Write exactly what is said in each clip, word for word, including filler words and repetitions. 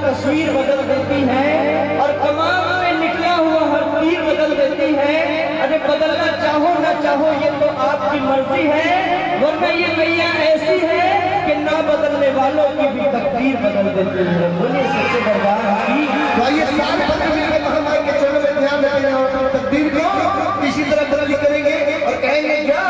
तस्वीर बदल देती है और कमान में निकला हुआ हर तीर बदल देती है। अरे बदलना चाहो ना चाहो ये तो आपकी मर्जी है, वरना ये मैया ऐसी है कि ना बदलने वालों की भी तकदीर बदल देती है। बोलिए सच्चे दरबार की। तो ये सारे बदलने के महामारी के चरण में ध्यान देना होगा, तकदीर को इसी तरह बदल करेंगे और कहेंगे क्या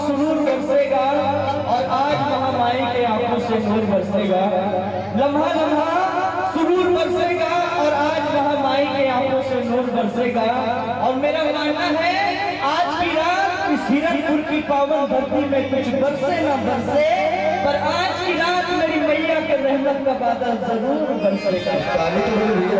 सुरूर बरसेगा और आज महामाई के आंखों से नूर बरसेगा। लम्हा लम्हा सुरूर बरसेगा और आज महामाई के आंखों से नूर बरसेगा। और मेरा मानना है आज की रात इस हिरणपुर की पावन धरती में कुछ बरसे ना बरसे, पर आज की रात मेरी मैया के रहमत का बादल जरूर बरसेगा।